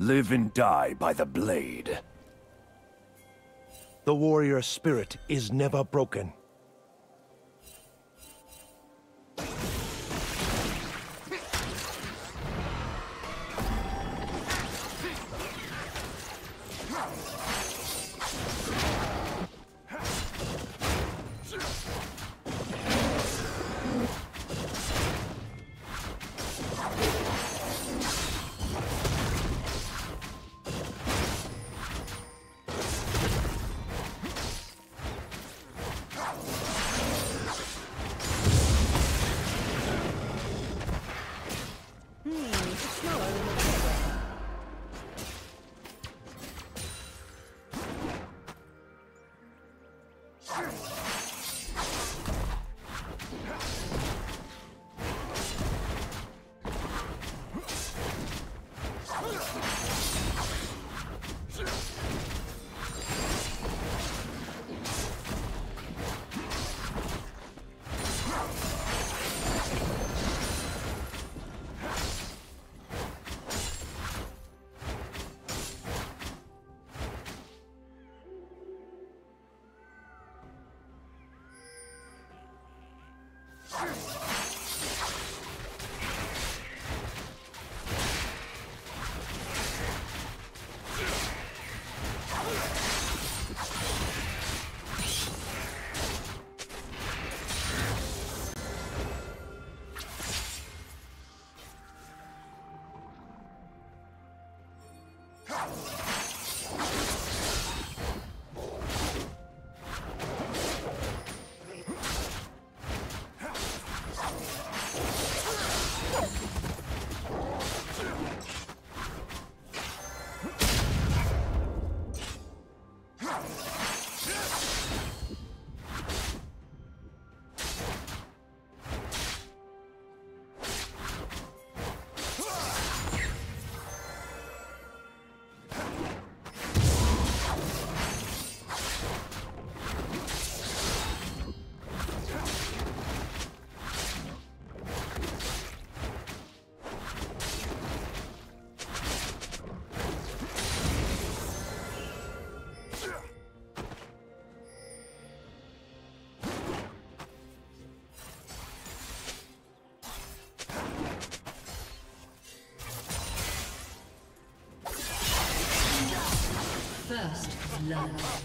Live and die by the blade. The warrior spirit is never broken. First love.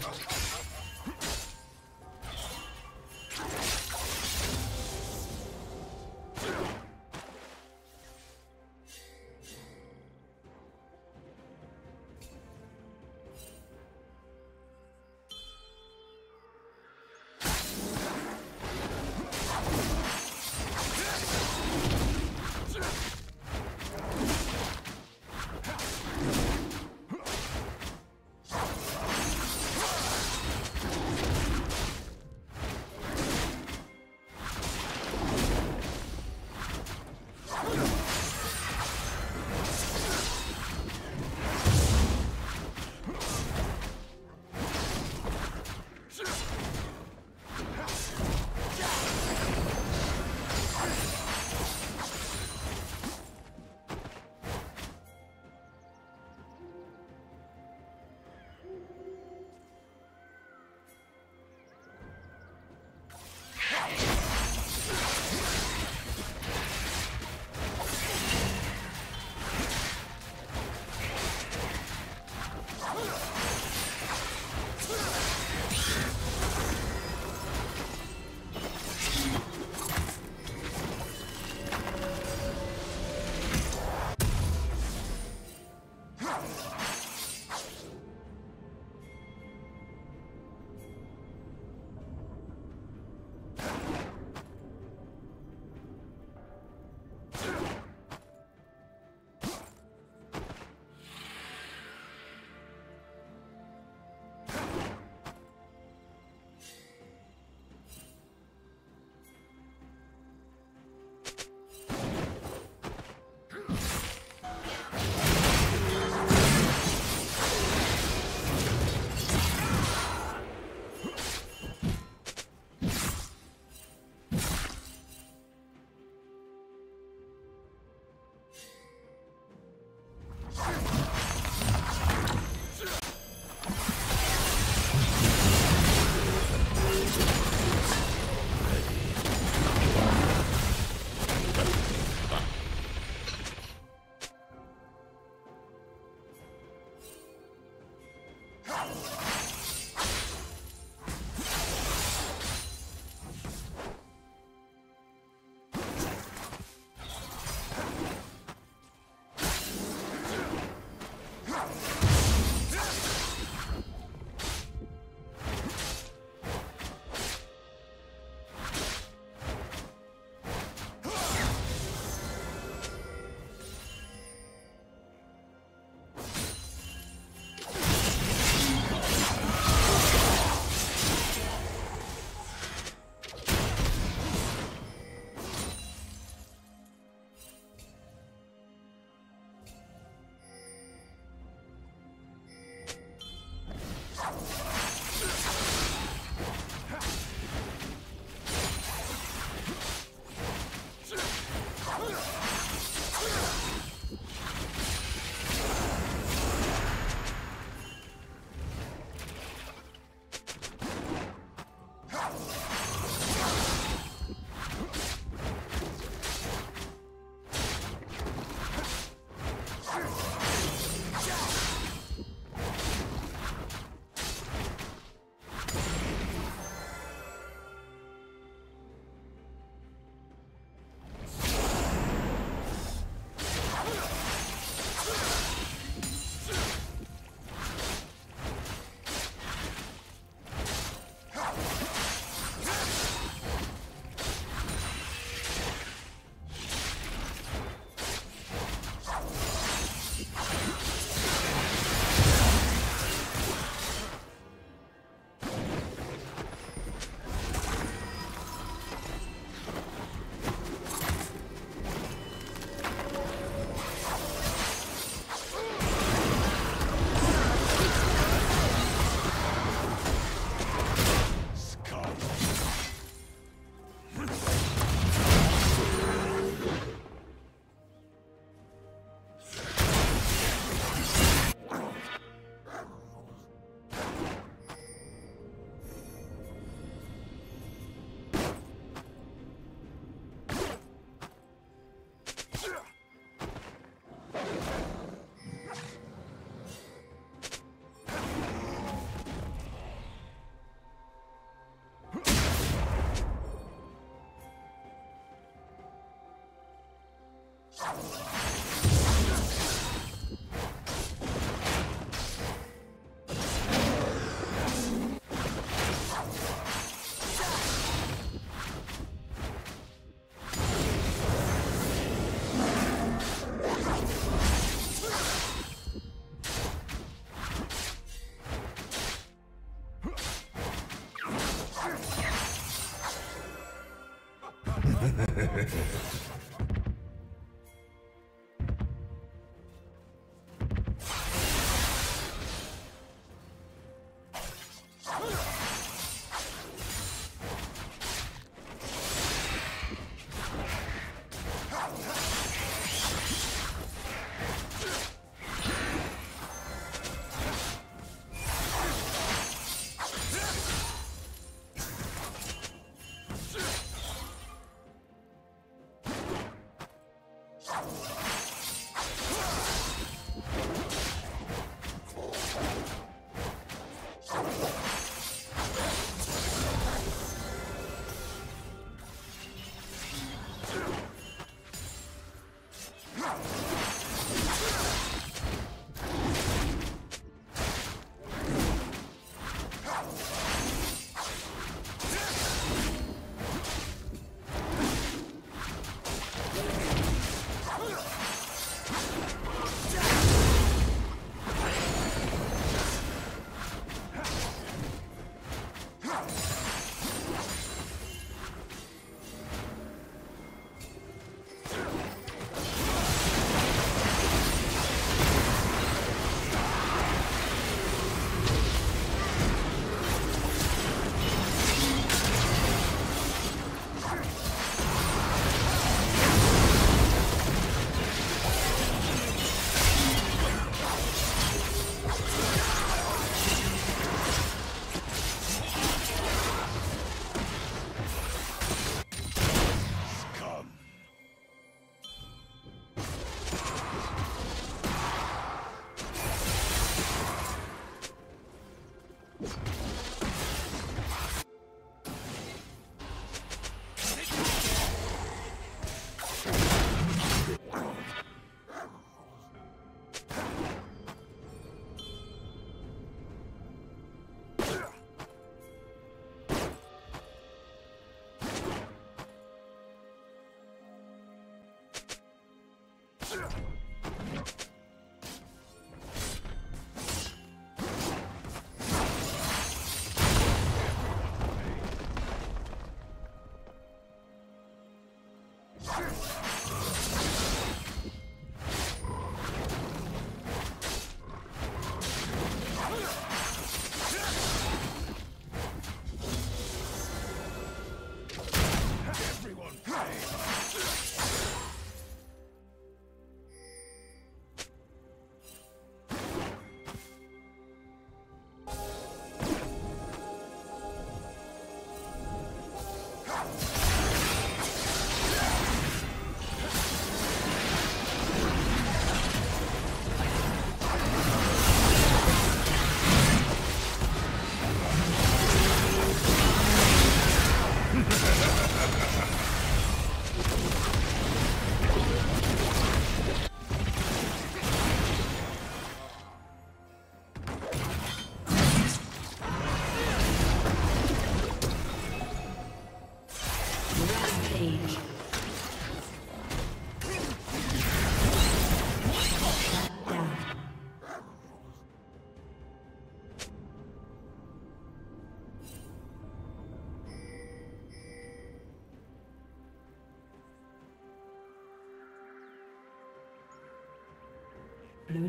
Blue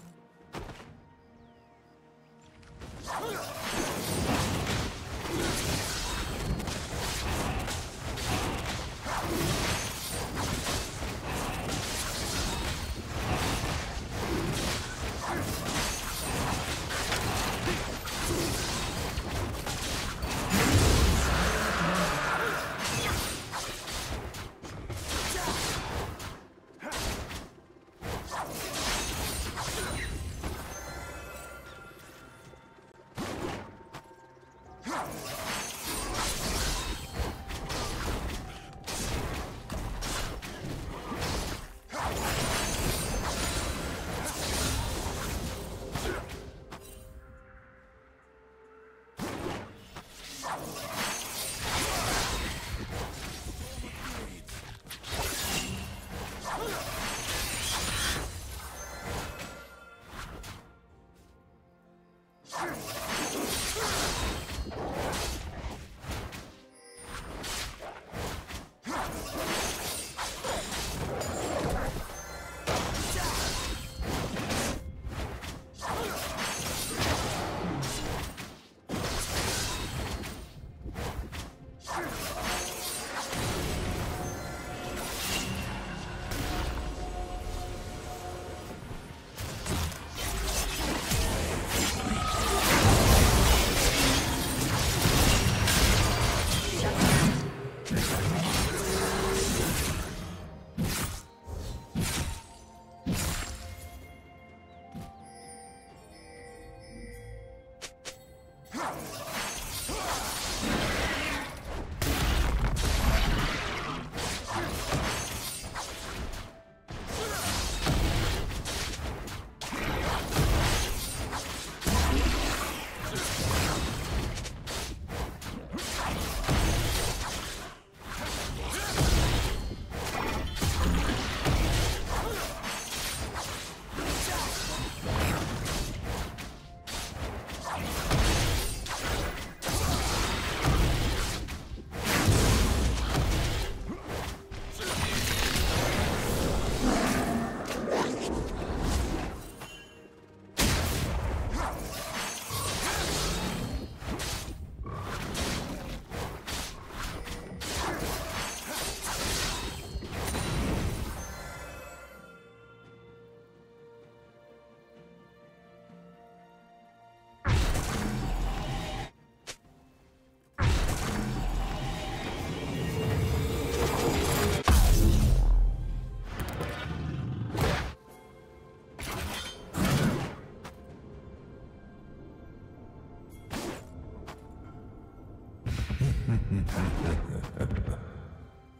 go.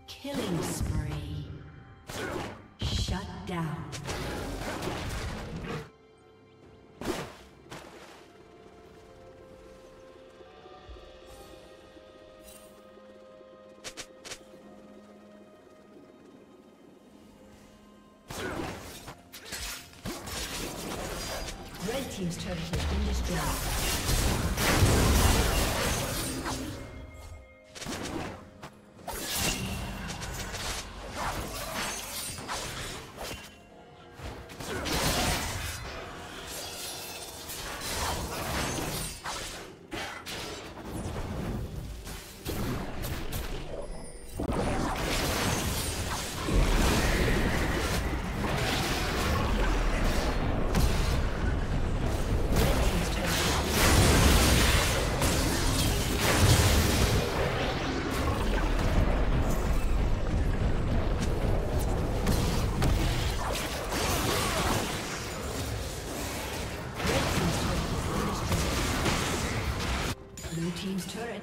Killing spree. Shut down. Red team's turret has been destroyed.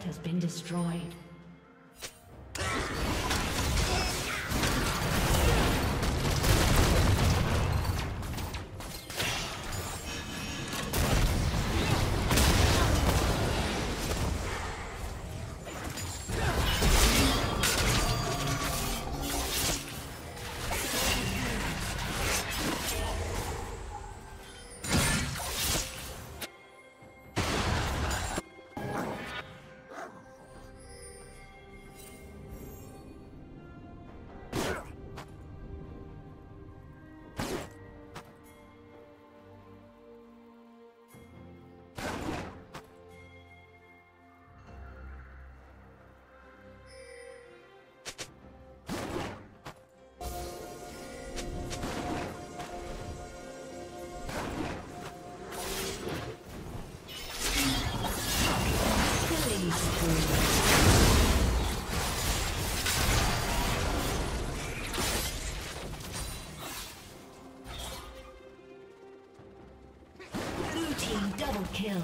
Has been destroyed. Kill.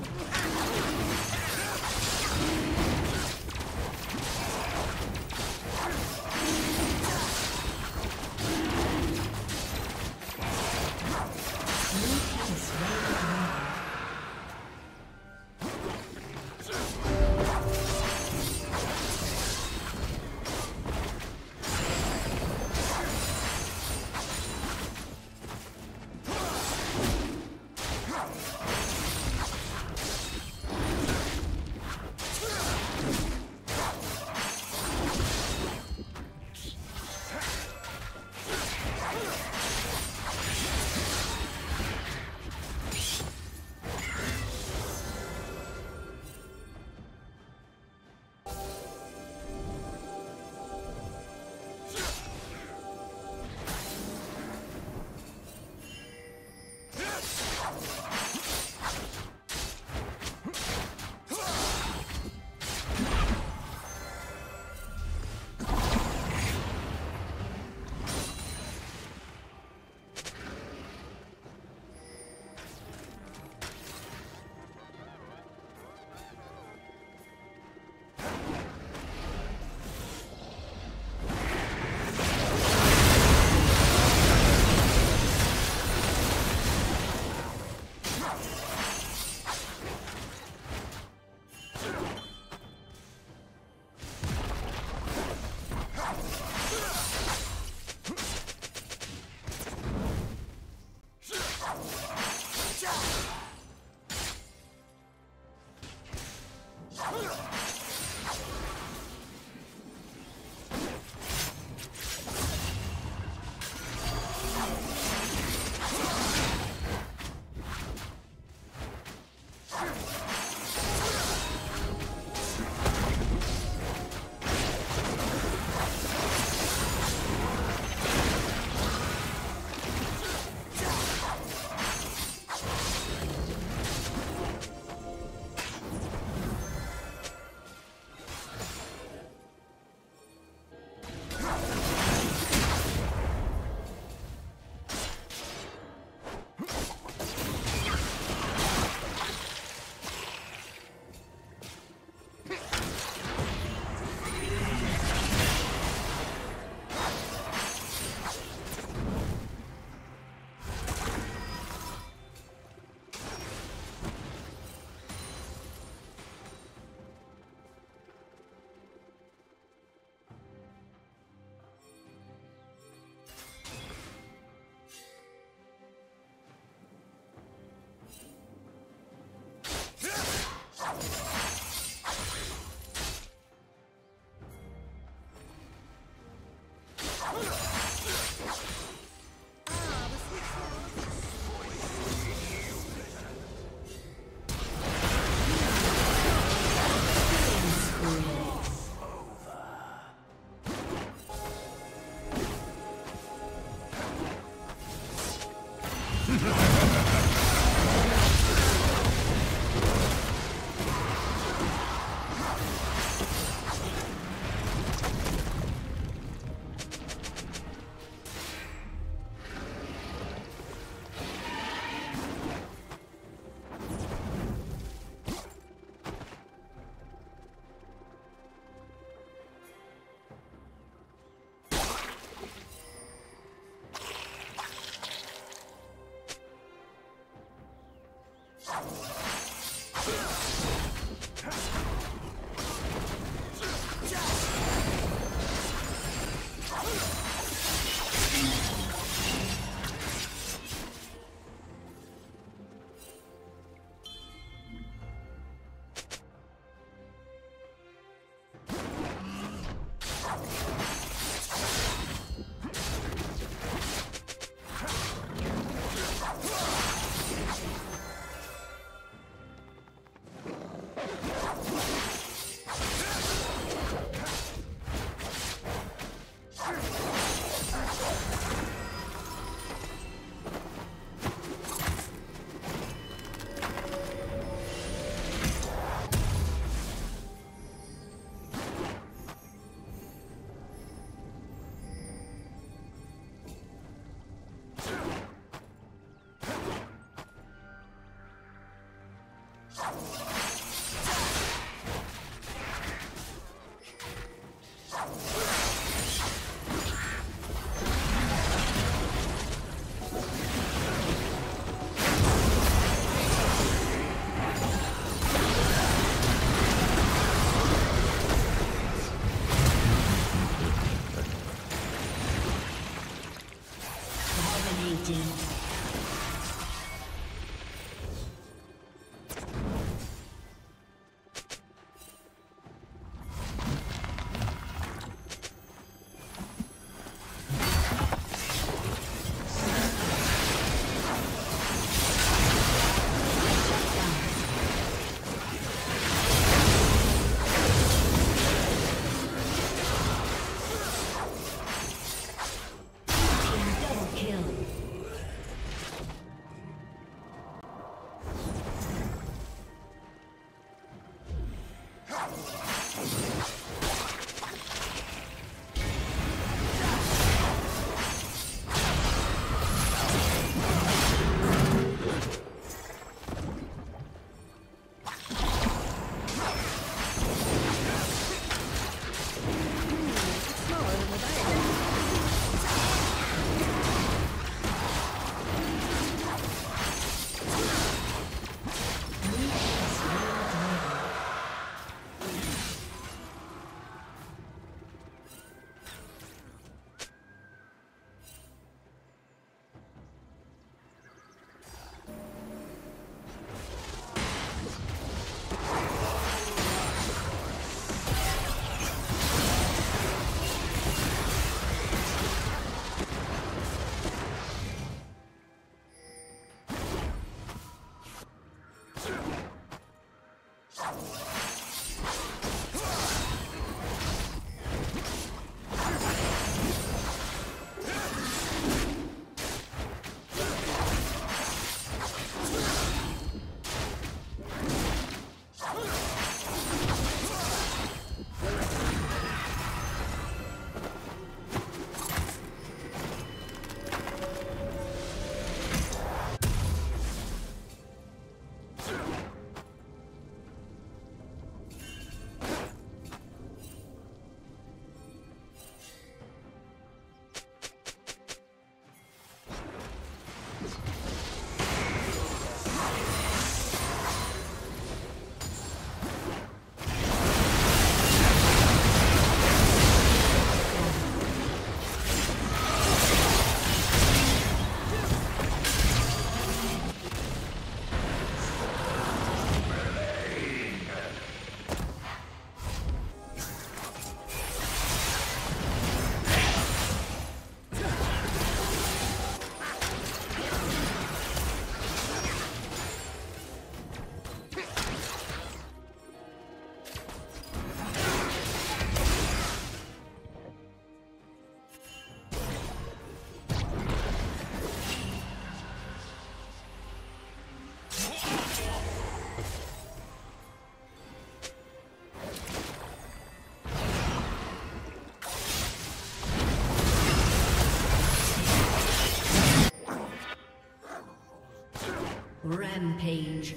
Rampage.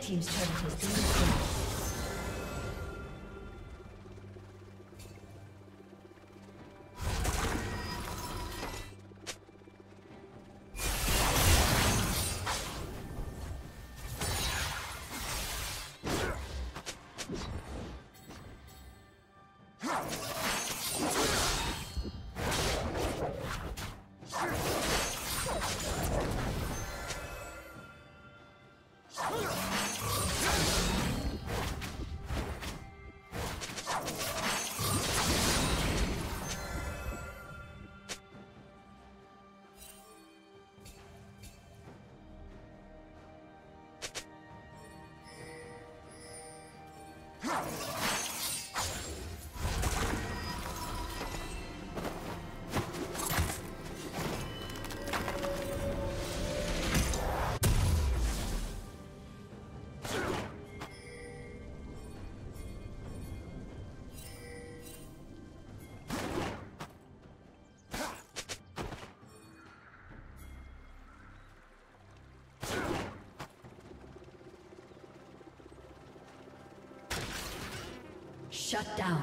Team's turret has been destroyed. Shut down.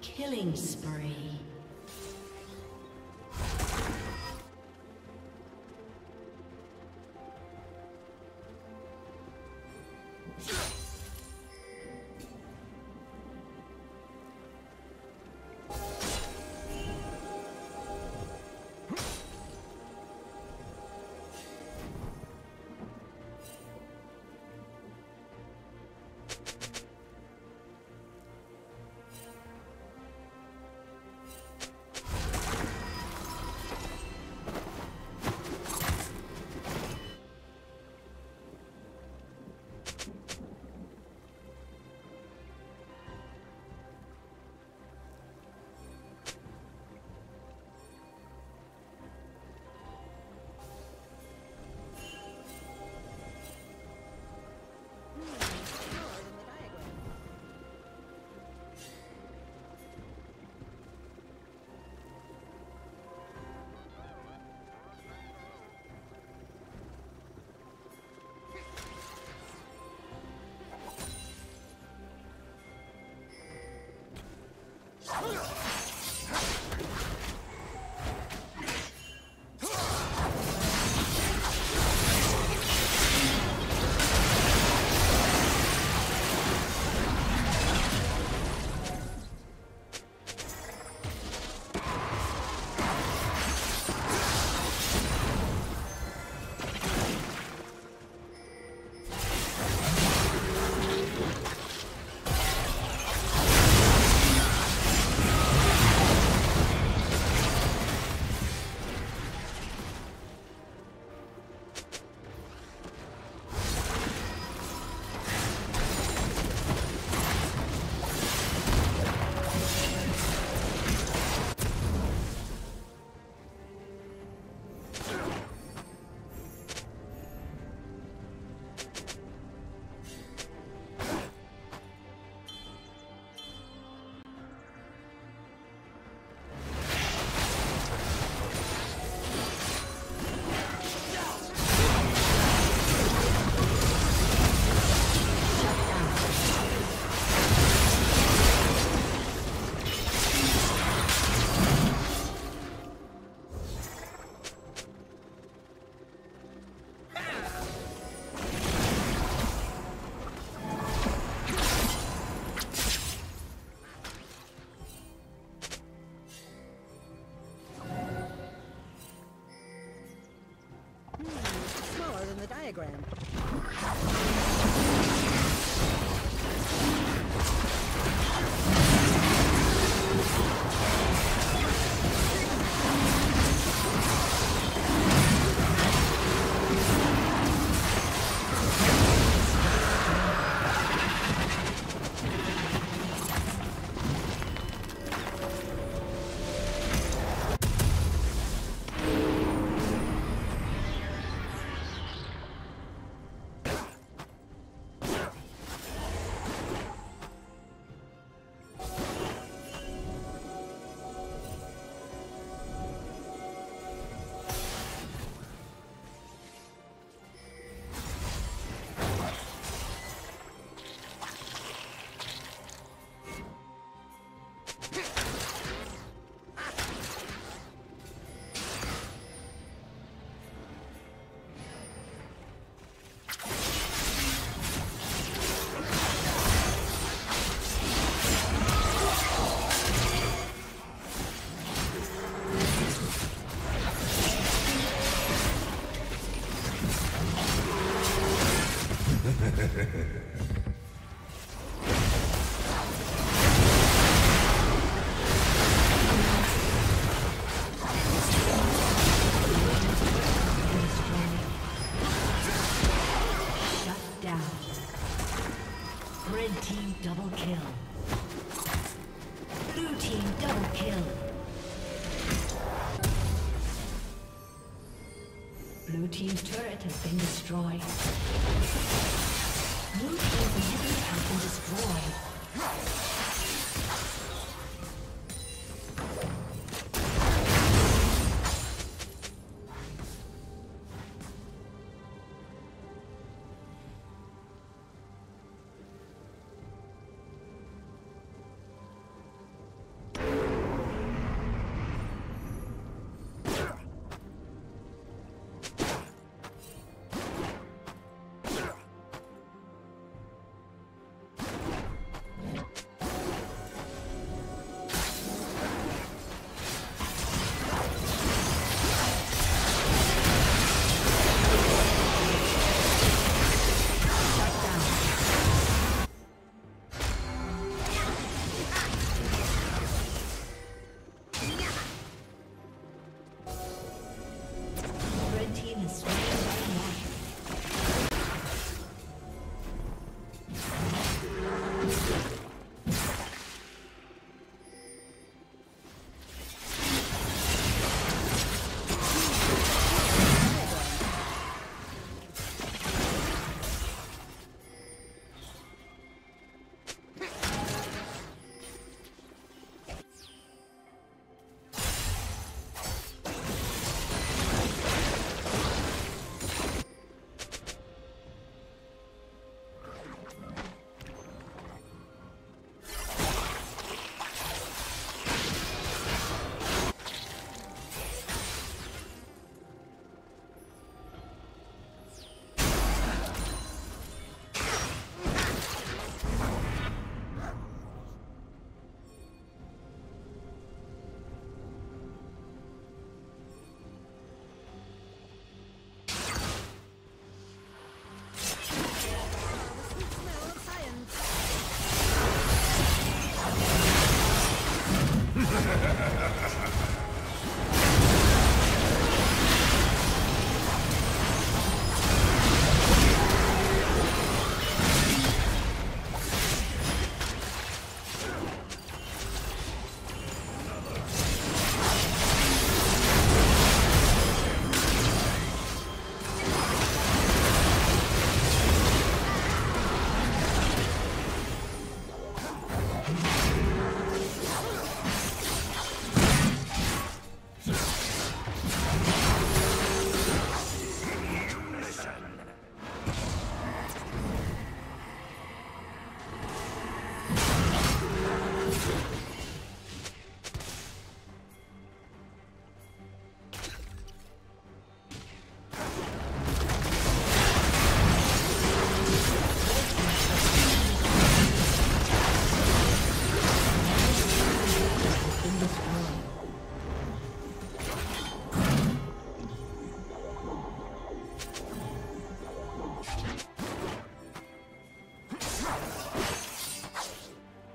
Killing spree. Red team double kill. Blue team double kill. Blue team's turret has been destroyed. Blue team's inhibitor has been destroyed.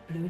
Blue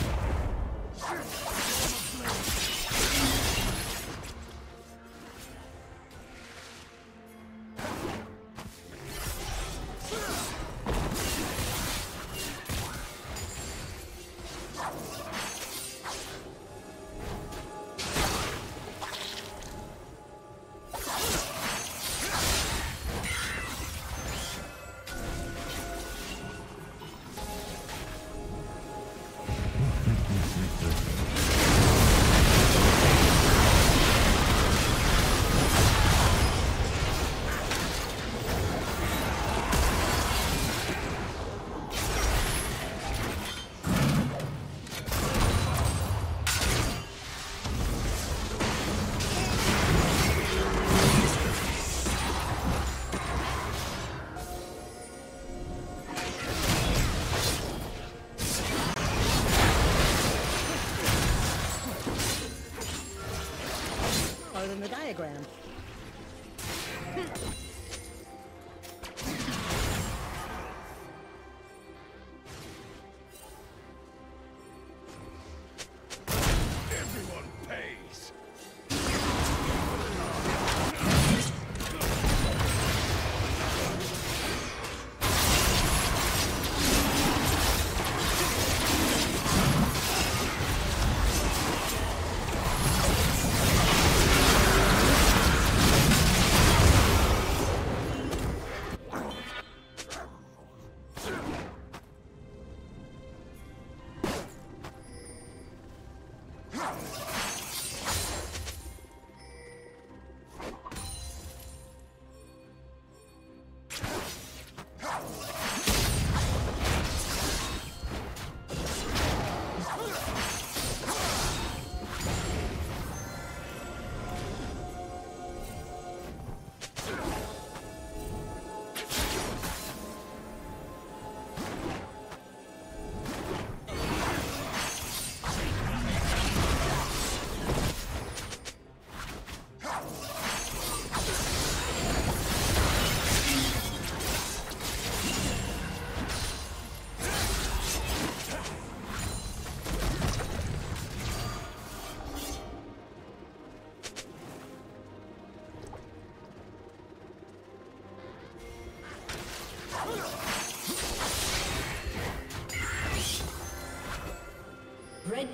In the diagram. Red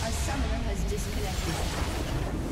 A summoner has disconnected.